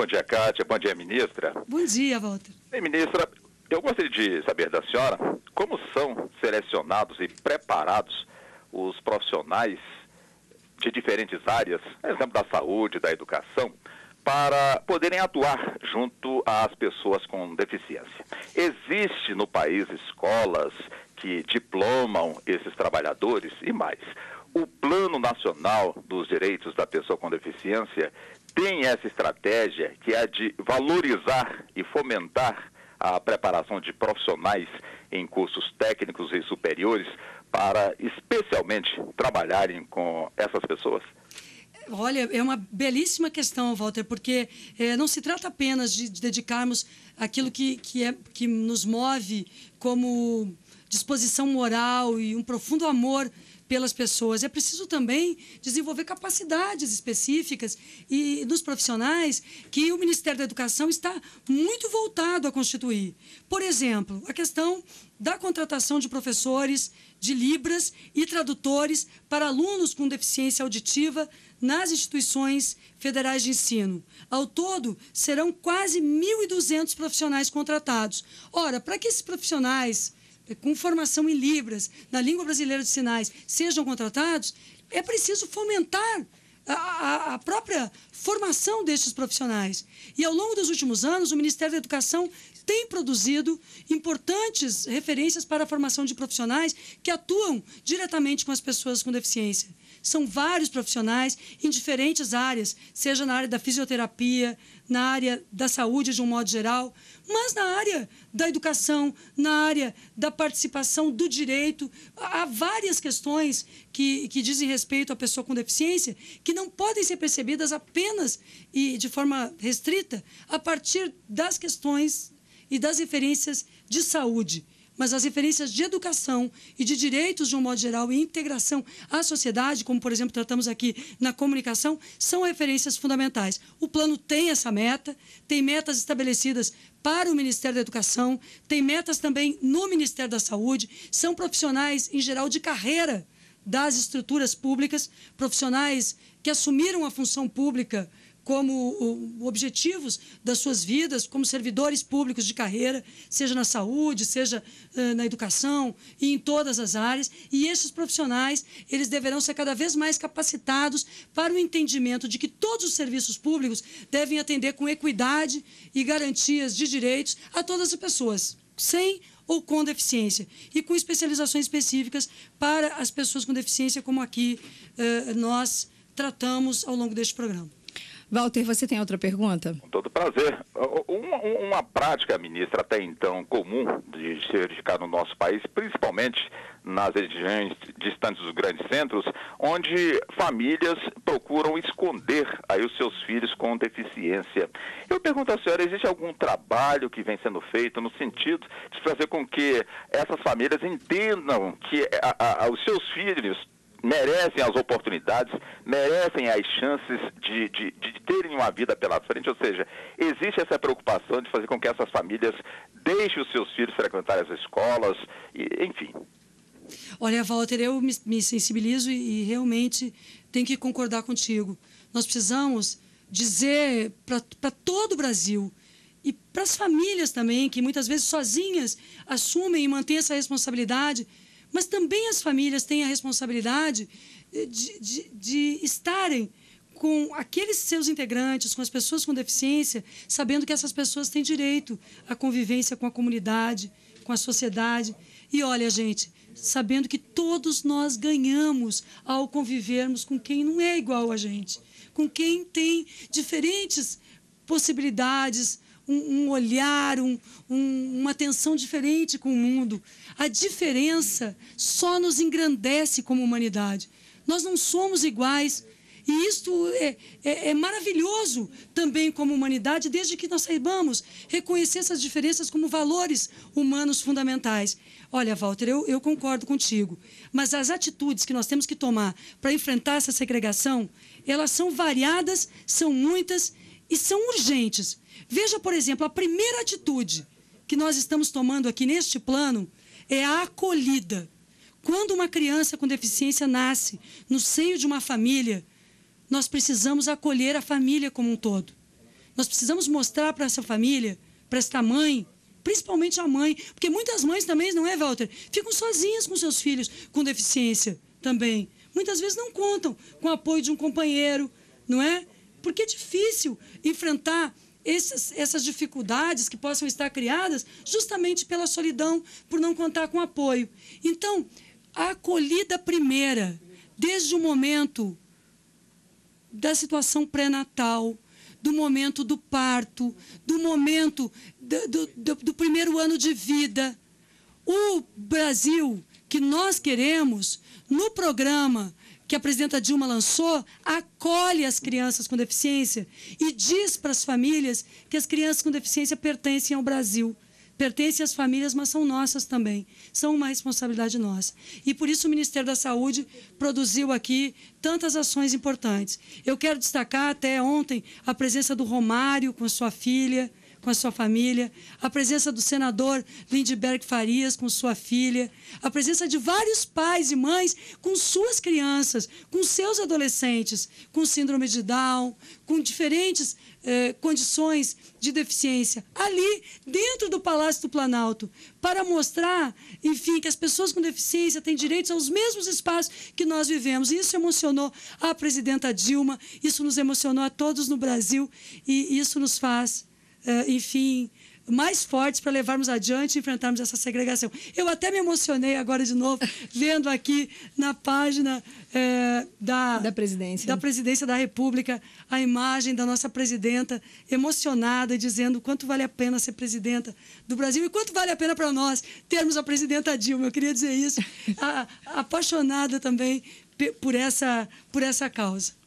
Bom dia, Kátia. Bom dia, ministra. Bom dia, Walter. Bem, ministra, eu gostaria de saber da senhora como são selecionados e preparados os profissionais de diferentes áreas, por exemplo, da saúde, da educação, para poderem atuar junto às pessoas com deficiência. Existe no país escolas que diplomam esses trabalhadores e mais. O Plano Nacional dos Direitos da Pessoa com Deficiência tem essa estratégia que é de valorizar e fomentar a preparação de profissionais em cursos técnicos e superiores para especialmente trabalharem com essas pessoas. Olha, é uma belíssima questão, Walter, porque não se trata apenas de dedicarmos aquilo que nos move como disposição moral e um profundo amor pelas pessoas. É preciso também desenvolver capacidades específicas e dos profissionais que o Ministério da Educação está muito voltado a constituir. Por exemplo, a questão da contratação de professores de Libras e tradutores para alunos com deficiência auditiva nas instituições federais de ensino. Ao todo, serão quase 1.200 profissionais contratados. Ora, para que esses profissionais com formação em Libras, na língua brasileira de sinais, sejam contratados, é preciso fomentar a própria formação destes profissionais. E ao longo dos últimos anos, o Ministério da Educação tem produzido importantes referências para a formação de profissionais que atuam diretamente com as pessoas com deficiência. São vários profissionais em diferentes áreas, seja na área da fisioterapia, na área da saúde de um modo geral, mas na área da educação, na área da participação do direito. Há várias questões que dizem respeito à pessoa com deficiência que não podem ser percebidas apenas e de forma restrita a partir das questões e das referências de saúde, mas as referências de educação e de direitos de um modo geral e integração à sociedade, como, por exemplo, tratamos aqui na comunicação, são referências fundamentais. O plano tem essa meta, tem metas estabelecidas para o Ministério da Educação, tem metas também no Ministério da Saúde, são profissionais, em geral, de carreira das estruturas públicas, profissionais que assumiram a função pública como objetivos das suas vidas, como servidores públicos de carreira, seja na saúde, seja na educação e em todas as áreas. E esses profissionais, eles deverão ser cada vez mais capacitados para o entendimento de que todos os serviços públicos devem atender com equidade e garantias de direitos a todas as pessoas, sem ou com deficiência, e com especializações específicas para as pessoas com deficiência, como aqui nós tratamos ao longo deste programa. Walter, você tem outra pergunta? Com todo prazer. Uma prática, ministra, até então comum de ser verificada no nosso país, principalmente nas regiões distantes dos grandes centros, onde famílias procuram esconder aí os seus filhos com deficiência. Eu pergunto à senhora, existe algum trabalho que vem sendo feito no sentido de fazer com que essas famílias entendam que os seus filhos merecem as oportunidades, merecem as chances de terem uma vida pela frente? Ou seja, existe essa preocupação de fazer com que essas famílias deixem os seus filhos frequentarem as escolas, enfim. Olha, Walter, eu me sensibilizo e realmente tenho que concordar contigo. Nós precisamos dizer para todo o Brasil e para as famílias também, que muitas vezes sozinhas assumem e mantêm essa responsabilidade, mas também as famílias têm a responsabilidade de estarem com aqueles seus integrantes, com as pessoas com deficiência, sabendo que essas pessoas têm direito à convivência com a comunidade, com a sociedade. E olha, gente, sabendo que todos nós ganhamos ao convivermos com quem não é igual a gente, com quem tem diferentes possibilidades, um olhar, uma atenção diferente com o mundo. A diferença só nos engrandece como humanidade. Nós não somos iguais e isto é maravilhoso também como humanidade, desde que nós saibamos reconhecer essas diferenças como valores humanos fundamentais. Olha, Walter, eu concordo contigo, mas as atitudes que nós temos que tomar para enfrentar essa segregação, elas são variadas, são muitas e são urgentes. Veja, por exemplo, a primeira atitude que nós estamos tomando aqui neste plano é a acolhida. Quando uma criança com deficiência nasce no seio de uma família, nós precisamos acolher a família como um todo. Nós precisamos mostrar para essa família, para esta mãe, principalmente a mãe, porque muitas mães também, não é, Walter? Ficam sozinhas com seus filhos com deficiência também. Muitas vezes não contam com o apoio de um companheiro, não é? Porque é difícil enfrentar essas dificuldades que possam estar criadas justamente pela solidão, por não contar com apoio. Então, a acolhida primeira, desde o momento da situação pré-natal, do momento do parto, do momento do primeiro ano de vida. O Brasil que nós queremos, no programa que a presidenta Dilma lançou, acolhe as crianças com deficiência e diz para as famílias que as crianças com deficiência pertencem ao Brasil, pertencem às famílias, mas são nossas também, são uma responsabilidade nossa. E por isso o Ministério da Saúde produziu aqui tantas ações importantes. Eu quero destacar até ontem a presença do Romário com a sua filha, com a sua família, a presença do senador Lindbergh Farias com sua filha, a presença de vários pais e mães com suas crianças, com seus adolescentes, com síndrome de Down, com diferentes condições de deficiência, ali dentro do Palácio do Planalto, para mostrar, enfim, que as pessoas com deficiência têm direitos aos mesmos espaços que nós vivemos. Isso emocionou a presidenta Dilma, isso nos emocionou a todos no Brasil e isso nos faz... enfim, mais fortes para levarmos adiante e enfrentarmos essa segregação. Eu até me emocionei agora de novo, vendo aqui na página da presidência da República a imagem da nossa presidenta emocionada, dizendo quanto vale a pena ser presidenta do Brasil e quanto vale a pena para nós termos a presidenta Dilma. Eu queria dizer isso, apaixonada também por essa causa.